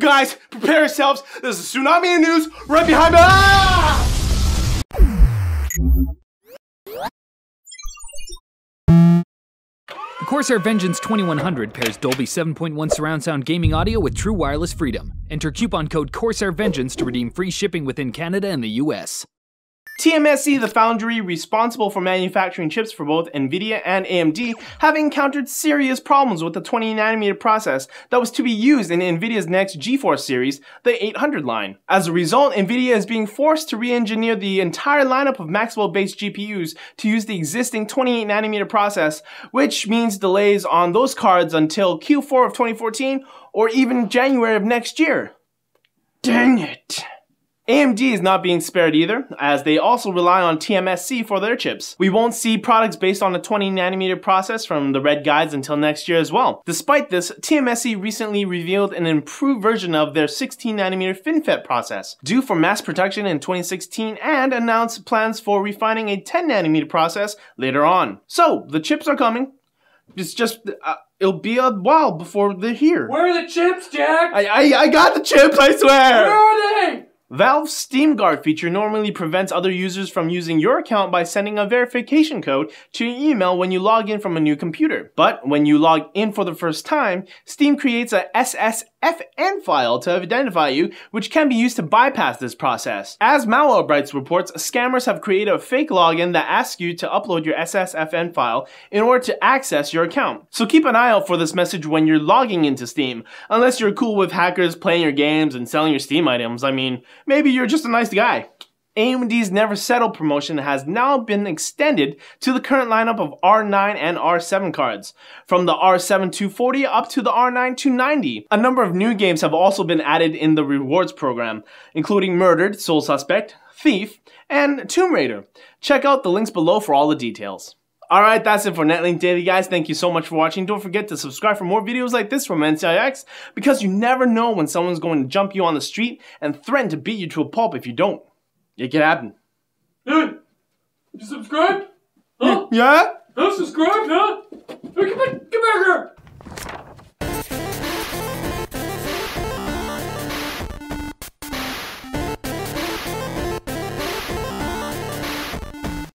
guys, prepare yourselves. There's a tsunami of news right behind me. Ah! The Corsair Vengeance 2100 pairs Dolby 7.1 surround sound gaming audio with true wireless freedom. Enter coupon code Corsair Vengeance to redeem free shipping within Canada and the US. TSMC, the foundry responsible for manufacturing chips for both NVIDIA and AMD, have encountered serious problems with the 20nm process that was to be used in NVIDIA's next GeForce series, the 800 line. As a result, NVIDIA is being forced to re-engineer the entire lineup of Maxwell-based GPUs to use the existing 28nm process, which means delays on those cards until Q4 of 2014 or even January of next year. Dang it. AMD is not being spared either, as they also rely on TSMC for their chips. We won't see products based on the 20nm process from the Red Guides until next year as well. Despite this, TSMC recently revealed an improved version of their 16nm FinFET process, due for mass production in 2016, and announced plans for refining a 10nm process later on. So, the chips are coming. It's just, it'll be a while before they're here. Where are the chips, Jack? I got the chips, I swear! Where are they? Valve's Steam Guard feature normally prevents other users from using your account by sending a verification code to your email when you log in from a new computer. But when you log in for the first time, Steam creates a SSFN file to identify you, which can be used to bypass this process. As Malwarebytes reports, scammers have created a fake login that asks you to upload your SSFN file in order to access your account. So keep an eye out for this message when you're logging into Steam, unless you're cool with hackers playing your games and selling your Steam items. I mean, maybe you're just a nice guy. AMD's Never Settle promotion has now been extended to the current lineup of R9 and R7 cards, from the R7 240 up to the R9 290. A number of new games have also been added in the rewards program, including Murdered, Soul Suspect, Thief, and Tomb Raider. Check out the links below for all the details. Alright, that's it for Netlink Daily, guys. Thank you so much for watching. Don't forget to subscribe for more videos like this from NCIX, because you never know when someone's going to jump you on the street and threaten to beat you to a pulp if you don't. It could happen. Dude, you subscribed? Huh? Yeah? Subscribed, huh? Come back!